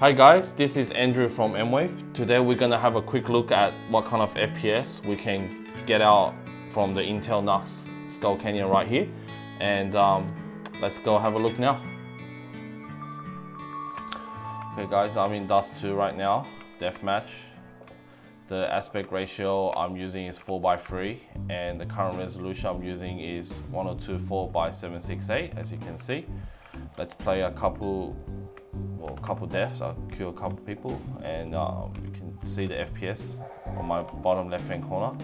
Hi guys, this is Andrew from Mwave. Today we're going to have a quick look at what kind of FPS we can get out from the Intel NUC Skull Canyon right here. And let's go have a look now. Okay guys, I'm in Dust2 right now, Deathmatch. The aspect ratio I'm using is 4:3 and the current resolution I'm using is 1024 by 768, as you can see. Let's play a couple, well, couple deaths. I'll kill a couple people and you can see the FPS on my bottom left hand corner.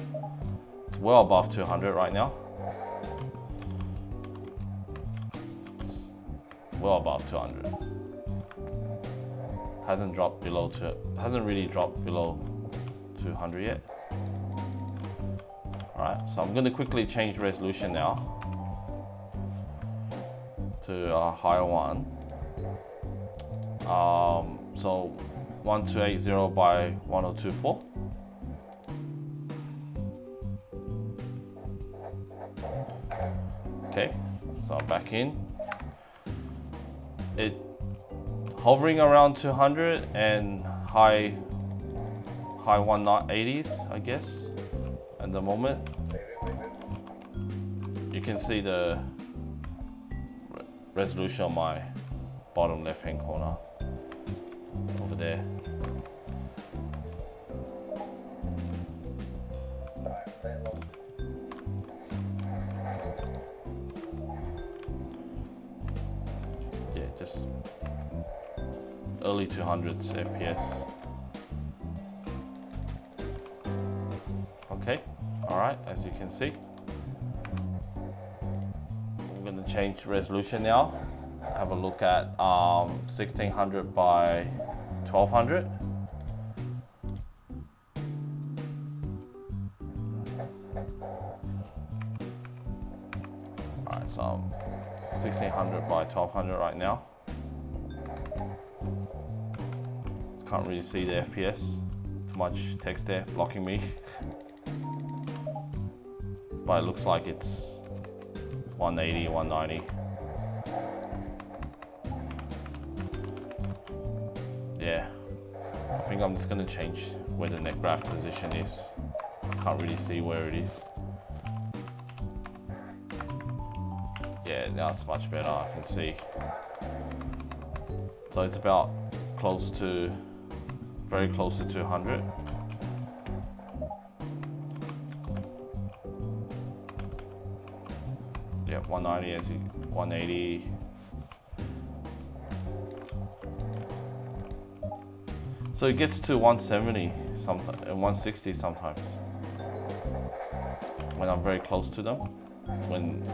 It's well above 200 right now. It's well above 200. Hasn't dropped below two. Hasn't really dropped below 200 yet. Alright, so I'm going to quickly change resolution now to a higher one. So 1280 by 1024. Okay, so I'm back in. It hovering around 200 and high 180s, I guess, at the moment. You can see the resolution on my bottom left hand corner over there. Yeah, just early 200s FPS. Okay, alright, as you can see. I'm going to change resolution now. Have a look at 1600 by 1200. Alright, so I'm 1600 by 1200 right now. Can't really see the FPS. Too much text there blocking me. But it looks like it's 180, 190. Yeah, I think I'm just going to change where the net graph position is. Can't really see where it is. Yeah, now it's much better, I can see. So it's about close to, very close to 200. Yeah, 190 as you, 180. So it gets to 170 sometimes and 160 sometimes when I'm very close to them. When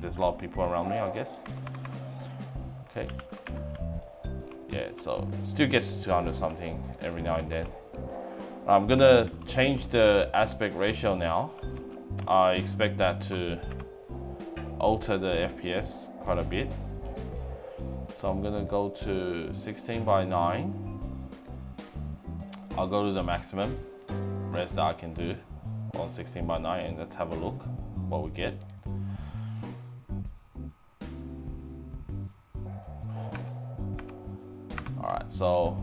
there's a lot of people around me, I guess. Okay. Yeah, so it still gets to 200 something every now and then. I'm gonna change the aspect ratio now. I expect that to alter the FPS quite a bit. So I'm gonna go to 16 by 9. I'll go to the maximum res that I can do on 16 by 9 and let's have a look what we get. Alright, so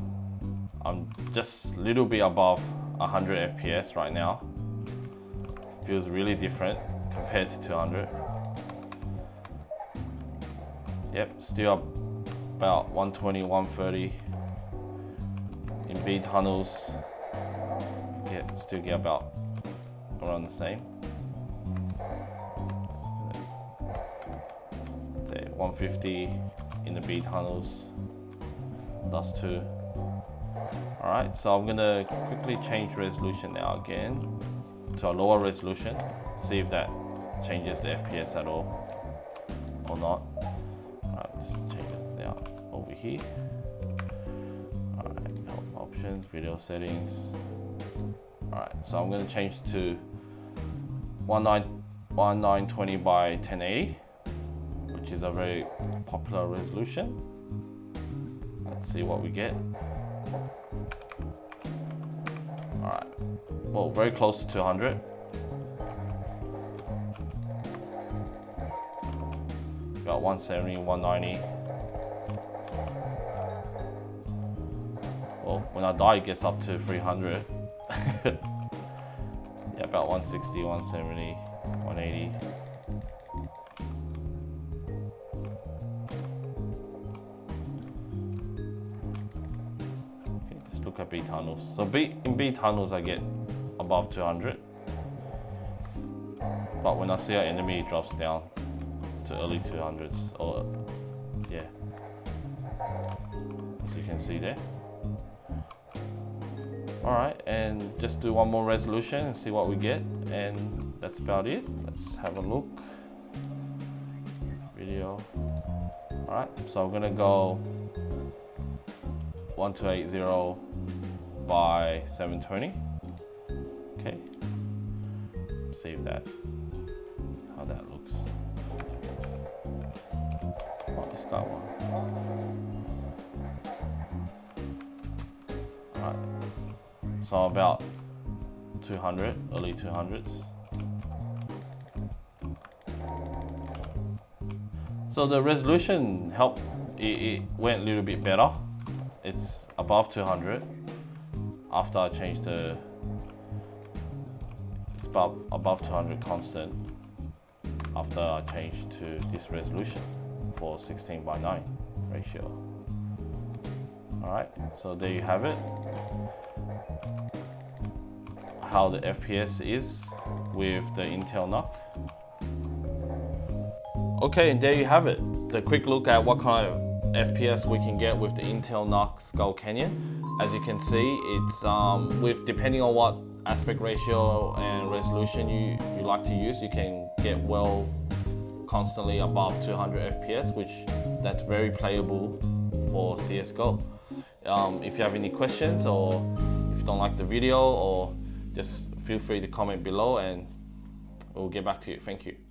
I'm just a little bit above 100 FPS right now. Feels really different compared to 200. Yep, still about 120, 130 in B tunnels. Yeah, still get about around the same. Say 150 in the B tunnels. Dust2. Alright, so I'm gonna quickly change resolution now again to a lower resolution, see if that changes the FPS at all or not. Alright, let's change it now over here. Alright, help options, video settings. Alright, so I'm going to change to 1920 by 1080, which is a very popular resolution. Let's see what we get. Alright, well, very close to 200. About 170, 190. Well, when I die, it gets up to 300. Yeah, about 160, 170, 180. Okay, let's look at B tunnels. So in B tunnels, I get above 200. But when I see our enemy, it drops down to early 200s. Or, yeah. As you can see there. Alright, and just do one more resolution and see what we get. And that's about it. Let's have a look. Video. Alright, so I'm gonna go 1280 by 720. Okay. Save that. How that looks. Oh, it's that one. Alright. So about 200, early 200s. So the resolution helped, it went a little bit better. It's above 200 after I changed the, it's above 200 constant after I changed to this resolution for 16:9 ratio. All right, so there you have it. How the FPS is with the Intel NUC. Okay, and there you have it. The quick look at what kind of FPS we can get with the Intel NUC Skull Canyon. As you can see, it's with depending on what aspect ratio and resolution you like to use, you can get well constantly above 200 FPS, which that's very playable for CSGO. If you have any questions or if you don't like the video or just feel free to comment below and we'll get back to you. Thank you.